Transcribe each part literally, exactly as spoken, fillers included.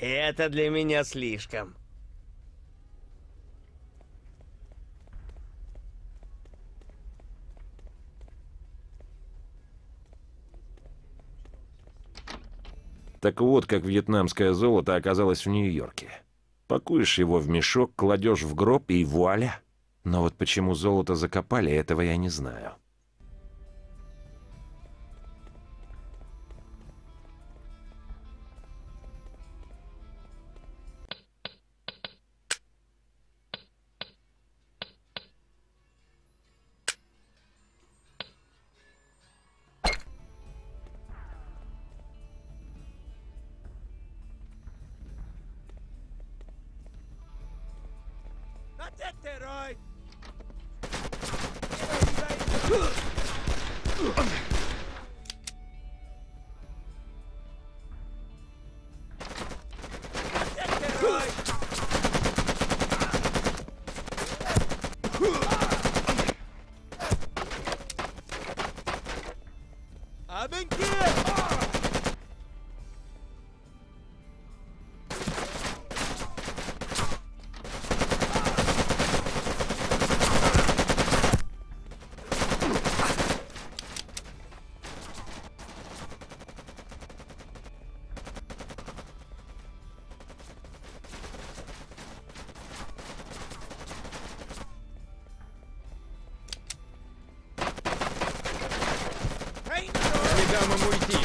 Это для меня слишком. Так вот, как вьетнамское золото оказалось в Нью-Йорке. Пакуешь его в мешок, кладешь в гроб и вуаля. Но вот почему золото закопали, этого я не знаю.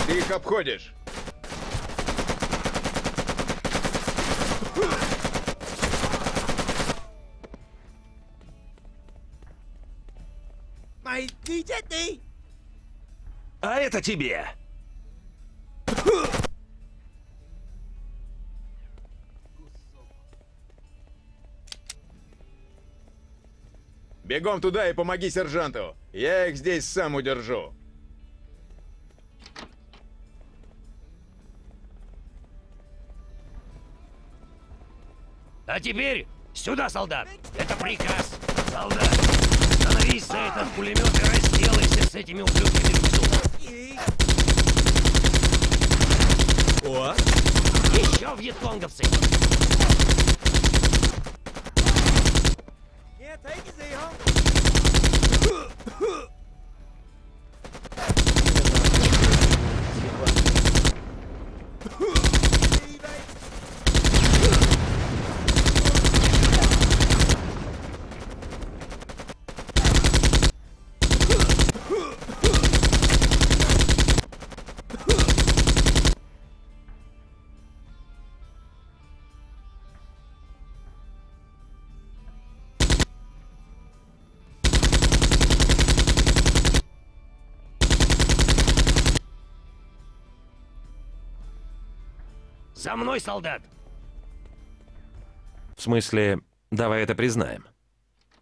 Ты их обходишь. А это тебе. Бегом туда и помоги сержанту. Я их здесь сам удержу. А теперь сюда, солдат! Это приказ! Солдат! Становись за этот пулемет и разделайся с этими ублюдками внизу! О! Еще вьетконговцы! За мной, солдат! В смысле, давай это признаем.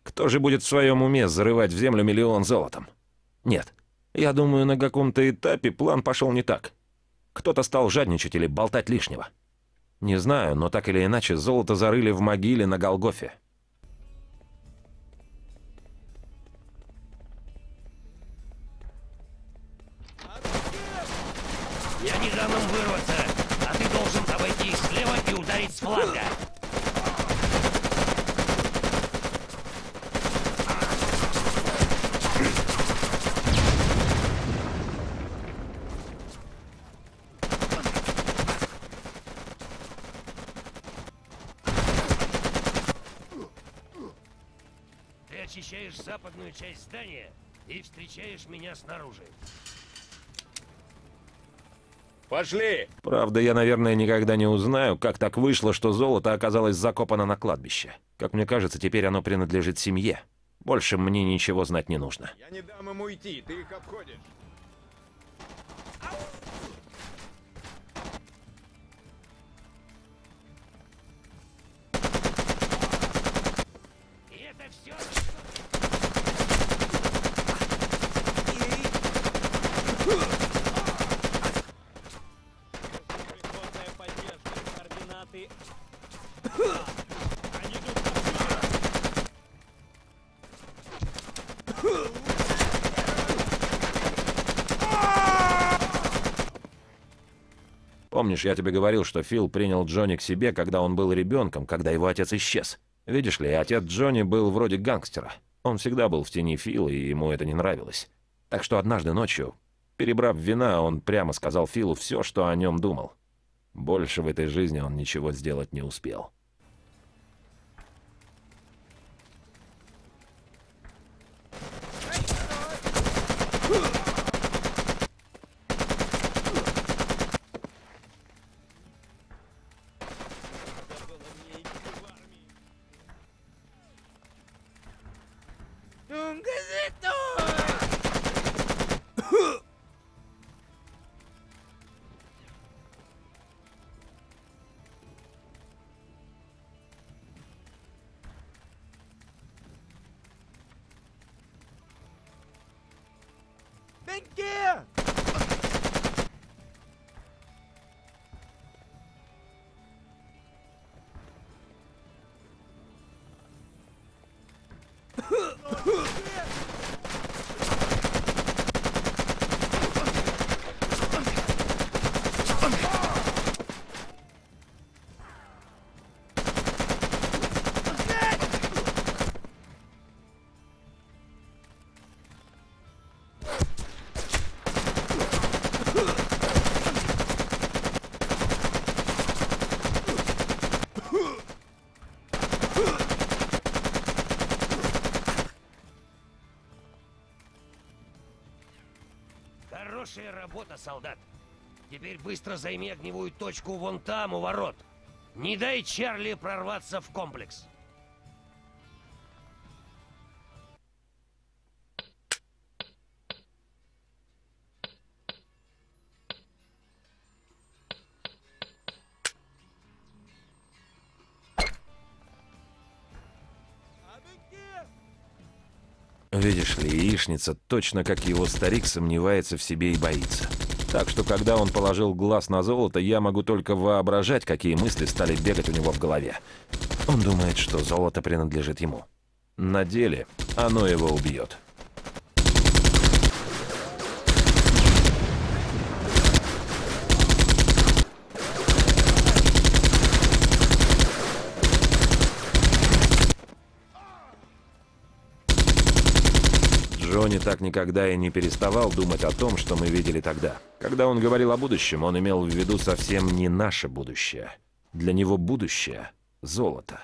Кто же будет в своем уме зарывать в землю миллион золотом? Нет, я думаю, на каком-то этапе план пошел не так. Кто-то стал жадничать или болтать лишнего. Не знаю, но так или иначе золото зарыли в могиле на Голгофе. Я не дам им вырваться! Обойти слева и ударить с фланга. Ты очищаешь западную часть здания и встречаешь меня снаружи. Пошли! Правда, я, наверное, никогда не узнаю, как так вышло, что золото оказалось закопано на кладбище. Как мне кажется, теперь оно принадлежит семье. Больше мне ничего знать не нужно. Я не дам им уйти, ты их обходишь. И это все... Помнишь, я тебе говорил, что Фил принял Джонни к себе, когда он был ребенком, когда его отец исчез? Видишь ли, отец Джонни был вроде гангстера. Он всегда был в тени Фила, и ему это не нравилось. Так что однажды ночью, перебрав вина, он прямо сказал Филу все, что о нем думал. Больше в этой жизни он ничего сделать не успел. Хорошая работа, солдат. Теперь быстро займи огневую точку вон там, у ворот. Не дай Чарли прорваться в комплекс. Видишь ли, яичница, точно как его старик, сомневается в себе и боится. Так что, когда он положил глаз на золото, я могу только воображать, какие мысли стали бегать у него в голове. Он думает, что золото принадлежит ему. На деле оно его убьет. Джонни так никогда и не переставал думать о том, что мы видели тогда. Когда он говорил о будущем, он имел в виду совсем не наше будущее. Для него будущее – золото.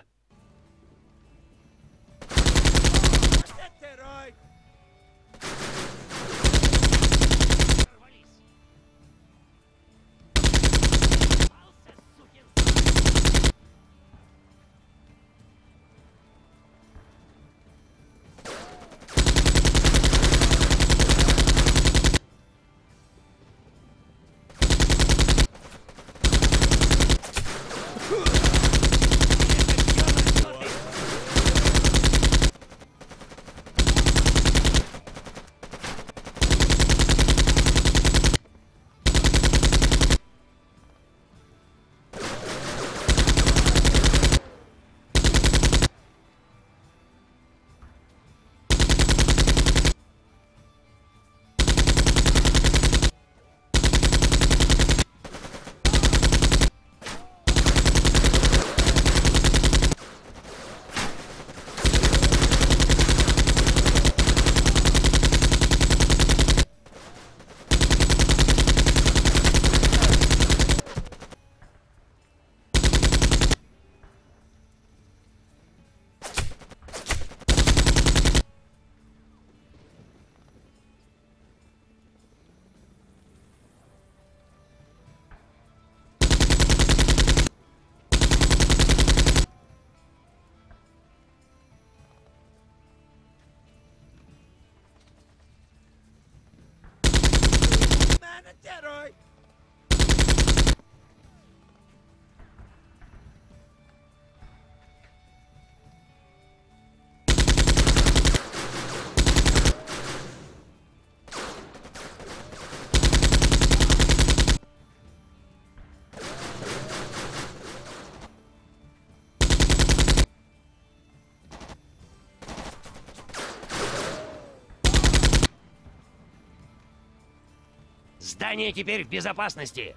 Здание теперь в безопасности.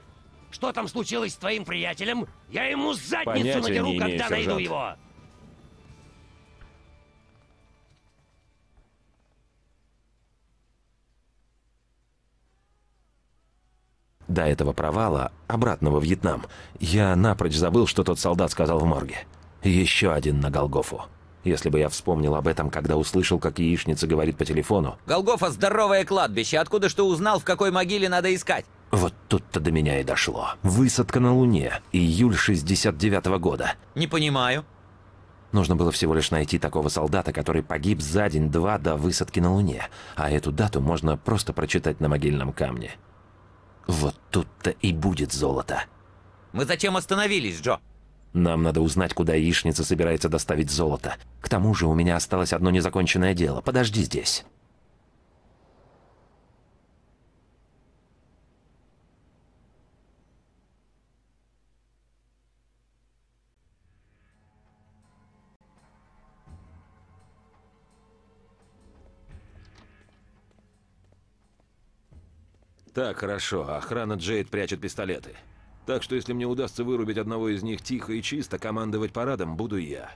Что там случилось с твоим приятелем? Я ему задницу надеру, когда найду его. До этого провала, обратного в Вьетнам, я напрочь забыл, что тот солдат сказал в морге. Еще один на Голгофу. Если бы я вспомнил об этом, когда услышал, как яичница говорит по телефону. Голгофа – здоровое кладбище, откуда ж ты узнал, в какой могиле надо искать? Вот тут-то до меня и дошло. Высадка на Луне, июль шестьдесят девятого года. Не понимаю. Нужно было всего лишь найти такого солдата, который погиб за день-два до высадки на Луне. А эту дату можно просто прочитать на могильном камне. Вот тут-то и будет золото. Мы зачем остановились, Джо? Нам надо узнать, куда яичница собирается доставить золото. К тому же у меня осталось одно незаконченное дело. Подожди здесь. Так, хорошо. Охрана Джейд прячет пистолеты. Так что, если мне удастся вырубить одного из них тихо и чисто, командовать парадом буду я.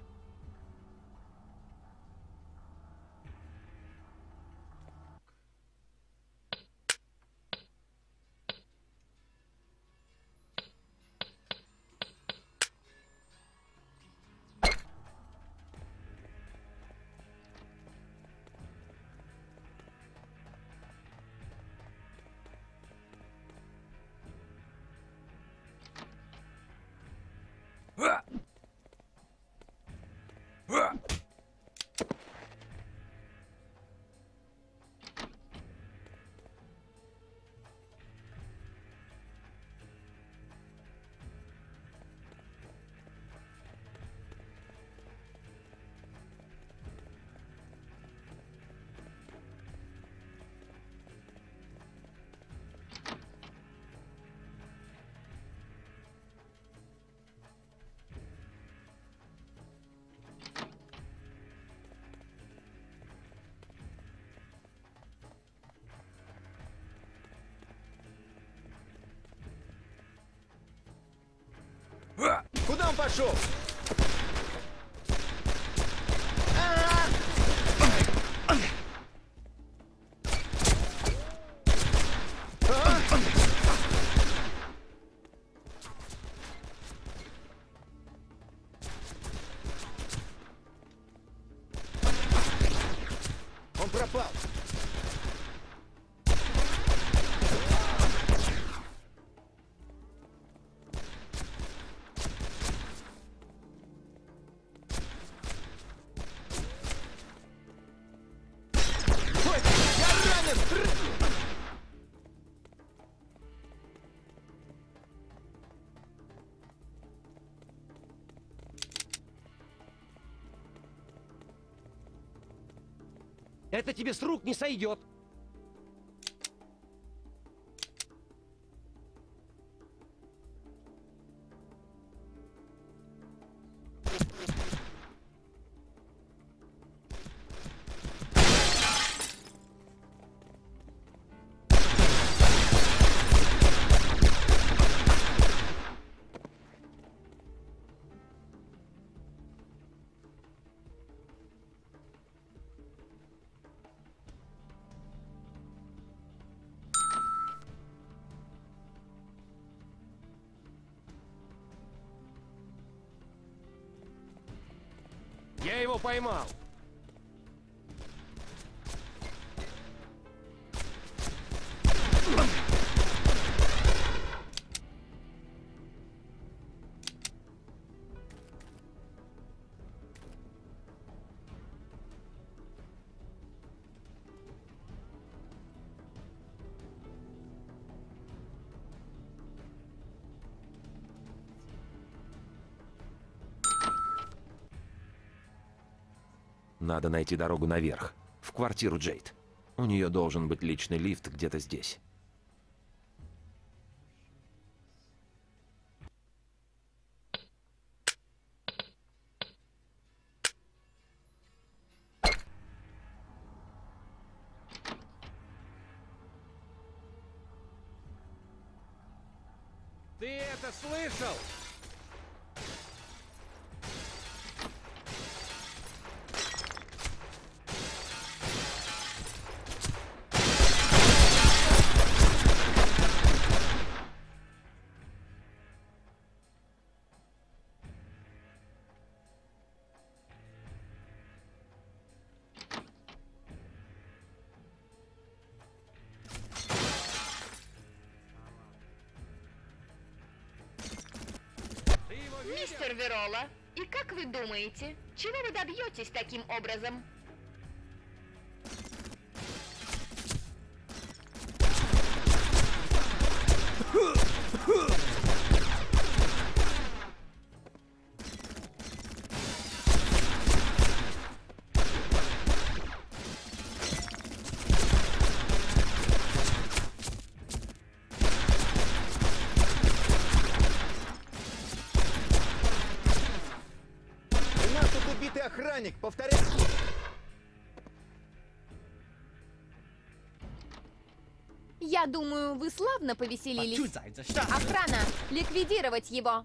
Куда он пошел? Он пропал. Это тебе с рук не сойдет. Я его поймал. Надо найти дорогу наверх, в квартиру Джейд. У нее должен быть личный лифт где-то здесь. Ты это слышал! Мистер Верола, и как вы думаете, чего вы добьетесь таким образом? Охранник, повторяю. Я думаю, вы славно повеселились. Охрана, ликвидировать его.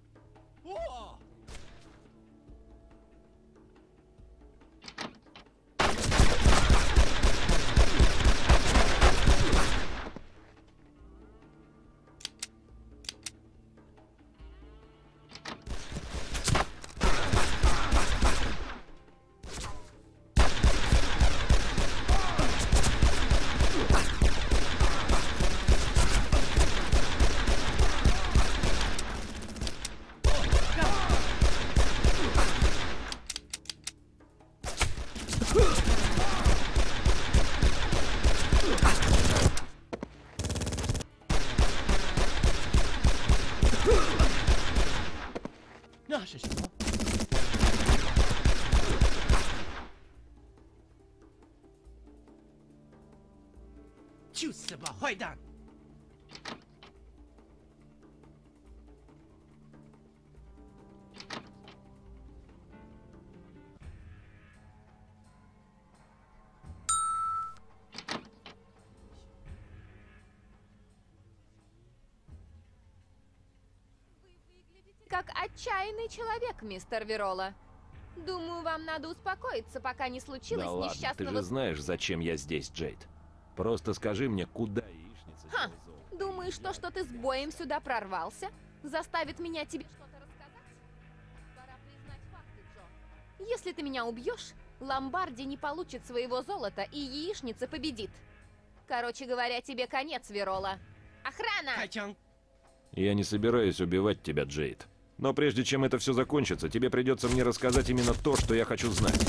Как отчаянный человек, мистер Верола. Думаю, вам надо успокоиться, пока не случилось да несчастного... Ладно, ты же знаешь, зачем я здесь, Джейд. Просто скажи мне, куда яичница... Ха! Думаешь, что, что ты с боем сюда прорвался? Заставит меня тебе что-то рассказать? Пора признать факты, Джо. Если ты меня убьешь, Ломбарди не получит своего золота, и яичница победит. Короче говоря, тебе конец, Верола. Охрана! Я не собираюсь убивать тебя, Джейд. Но прежде чем это все закончится, тебе придется мне рассказать именно то, что я хочу знать.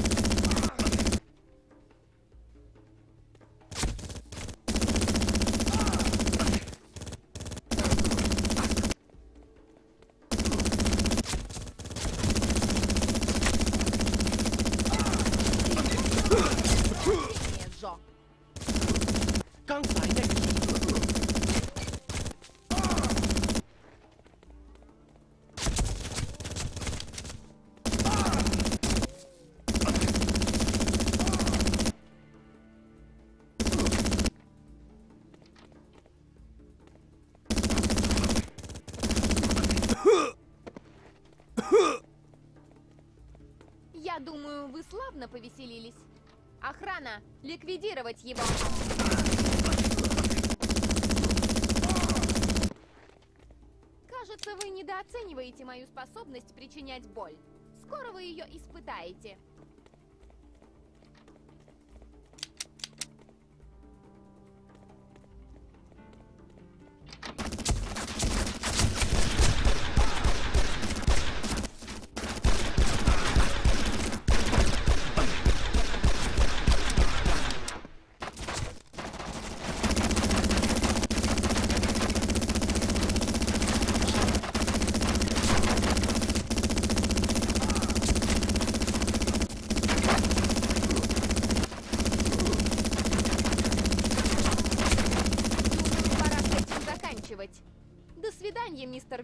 Думаю, вы славно повеселились. Охрана, ликвидировать его. Кажется, вы недооцениваете мою способность причинять боль. Скоро вы ее испытаете. Мистер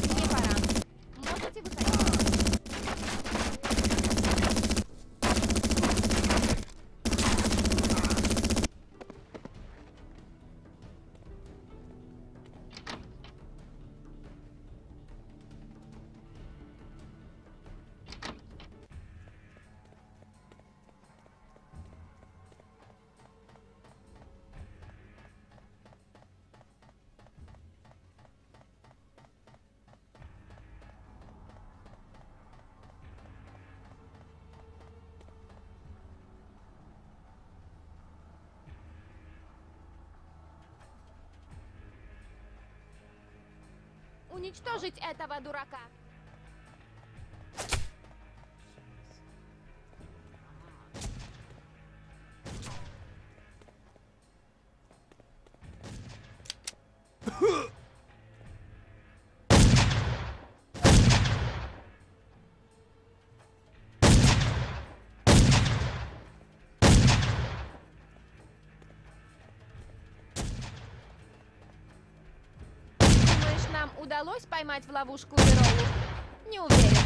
мне пора. Можете выходить. уничтожить этого дурака. Нам удалось поймать в ловушку Веролу? Не уверена.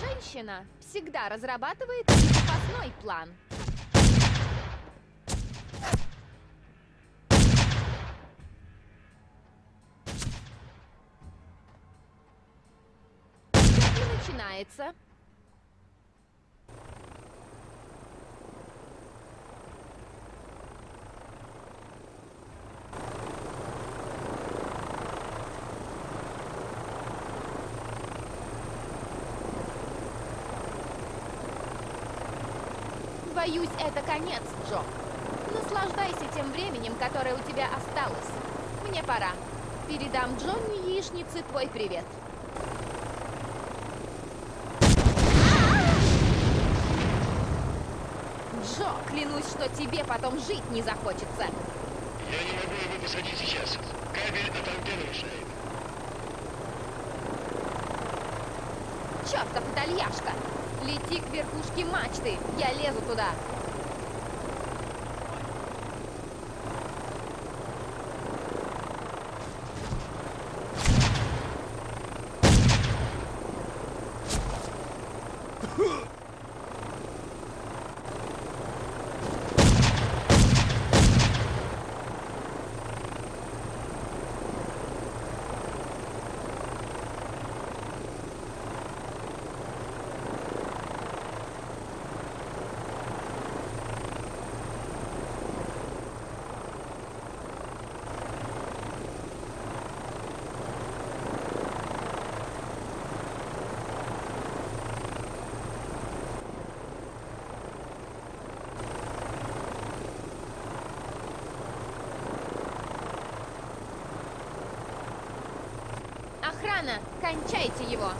Женщина всегда разрабатывает запасной план. И начинается. Боюсь, это конец, Джо. Наслаждайся тем временем, которое у тебя осталось. Мне пора. Передам Джонни яичнице твой привет. Джо, клянусь, что тебе потом жить не захочется. Я не могу его посадить сейчас. Кабель от антенны мешает. Чертов итальяшка! Лети к верхушке мачты, я лезу туда. Охрана, кончайте его!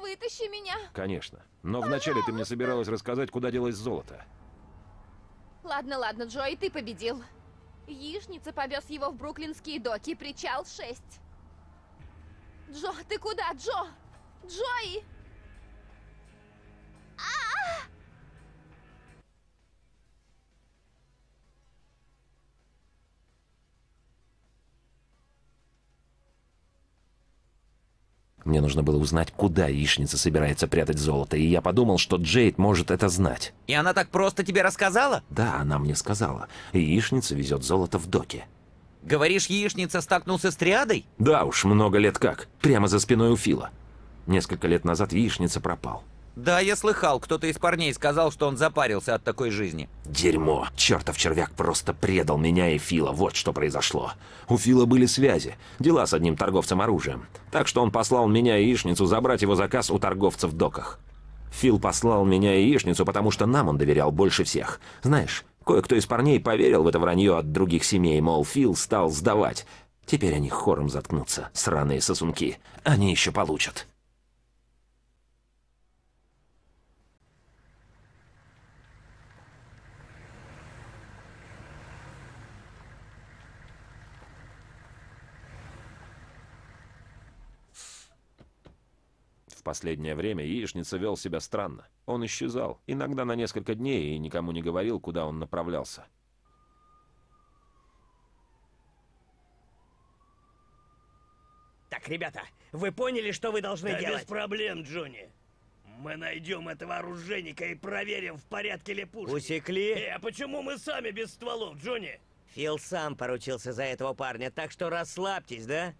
Вытащи меня. Конечно. Но пожалуйста. Вначале ты мне собиралась рассказать, куда делось золото. Ладно, ладно, Джой, ты победил. Яичница повез его в бруклинские доки, причал шесть. Джо, ты куда, Джо? Джой! А-а-а! Мне нужно было узнать, куда яичница собирается прятать золото, и я подумал, что Джейд может это знать. И она так просто тебе рассказала? Да, она мне сказала. Яичница везет золото в доки. Говоришь, яичница столкнулся с триадой? Да уж, много лет как. Прямо за спиной у Фила. Несколько лет назад яичница пропал. Да, я слыхал, кто-то из парней сказал, что он запарился от такой жизни. Дерьмо. Чертов червяк просто предал меня и Фила, вот что произошло. У Фила были связи, дела с одним торговцем оружием. Так что он послал меня и яичницу забрать его заказ у торговца в доках. Фил послал меня и яичницу, потому что нам он доверял больше всех. Знаешь, кое-кто из парней поверил в это вранье от других семей, мол, Фил стал сдавать. Теперь они хором заткнутся, сраные сосунки. Они еще получат. В последнее время яичница вел себя странно. Он исчезал, иногда на несколько дней, и никому не говорил, куда он направлялся. Так, ребята, вы поняли, что вы должны да делать? Без проблем, Джонни. Мы найдем этого оружейника и проверим, в порядке ли пушки. Усекли? Э, а почему мы сами без стволов, Джонни? Фил сам поручился за этого парня, так что расслабьтесь, да?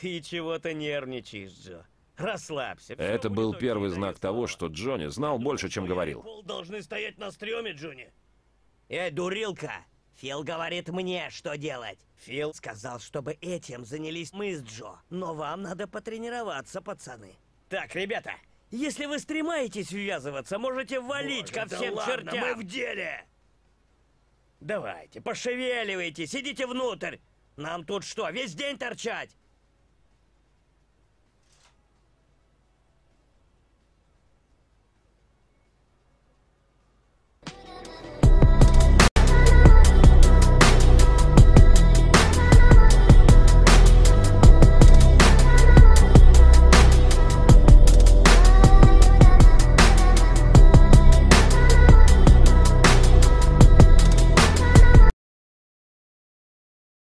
Ты чего-то нервничаешь, Джо. Расслабься. Это был первый знак того, что Джонни знал больше, чем говорил. Пол должны стоять на стреме, Джонни. Эй, дурилка! Фил говорит мне, что делать. Фил сказал, чтобы этим занялись мы с Джо. Но вам надо потренироваться, пацаны. Так, ребята, если вы стремаетесь ввязываться, можете валить Боже, ко всем да чертям. Ладно, мы в деле. Давайте, пошевеливайтесь, идите внутрь. Нам тут что, весь день торчать?